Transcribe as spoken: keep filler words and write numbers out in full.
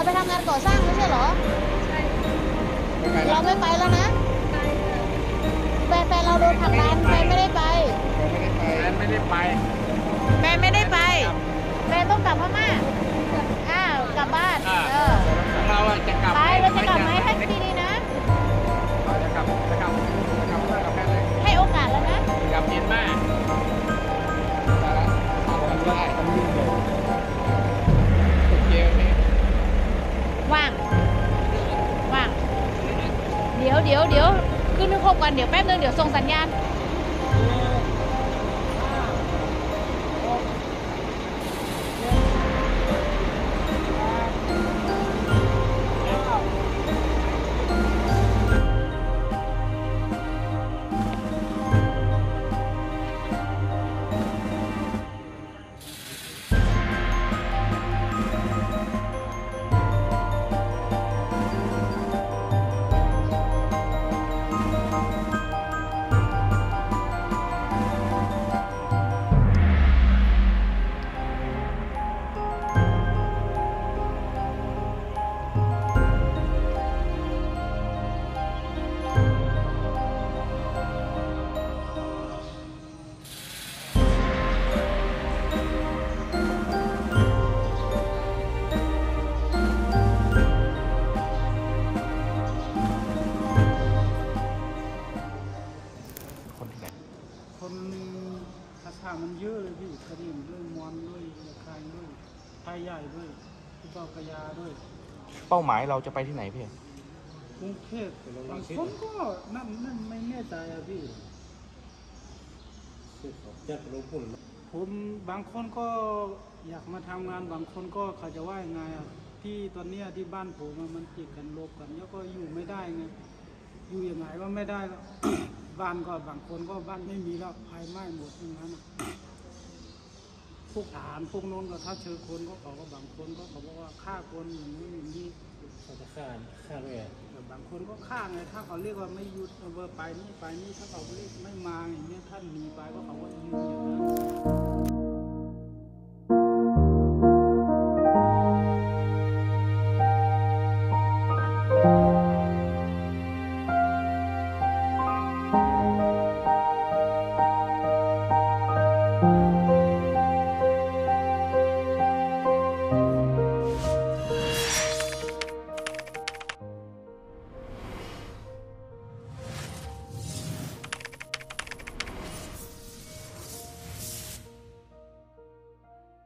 เราไปทำงานก่อสร้างไม่ใช่เหรอใช่เราไม่ไปแล้วนะแม่แฟนเราโดนผลักดันแม่ไม่ได้ไปแม่ไม่ได้ไปแม่ไม่ได้ไปแม่ต้องกลับพม่าอ้าวกลับบ้านเออเราจะกลับไปเราจะกลับไหมให้ดีดีนะเราจะกลับจะกลับจะกลับเพื่อนกับแม่เลยให้โอกาสแล้วนะกลับเย็นมากว่างว่างเดี๋ยวเดี๋ยวเดี๋ยวขึ้นนึกคบกันเดี๋ยวแป๊บนึงเดี๋ยวส่งสัญญาณมันเยอะเลยพี่คดีมันด้วยมอนด้วยคายด้วยไทยใหญ่ด้วยที่เจ้าพญาด้วยเป้าหมายเราจะไปที่ไหนพี่กรุงเทพบางคนก็นั่นนั่นไม่แน่ใจอะพี่อยากรู้ผลผมบางคนก็อยากมาทำงานบางคนก็เขาจะว่ายังไงอะที่ตอนเนี้ยที่บ้านผมมันติดกันลบกันแล้วก็อยู่ไม่ได้ไงอยู่อย่างไรว่าไม่ได้แล้วบ้านก็บางคนก็บ้านไม่มีแล้วภายไม้หมดทั้งนั้นพวกฐานพวกนู้นก็ถ้าเชิญคนก็เขาก็บางคนก็เขาบอกว่าฆ่าคนอย่างนี้อย่างนี้เขาจะฆ่าฆ่าด้วยแต่บางคนก็ฆ่าไงถ้าเขาเรียกว่าไม่หยุดเออไปนี่ไปนี่ถ้าเขาเรียกไม่มาอย่างนี้ท่านหนีไปก็เขาก็ยืนอย่างนั้น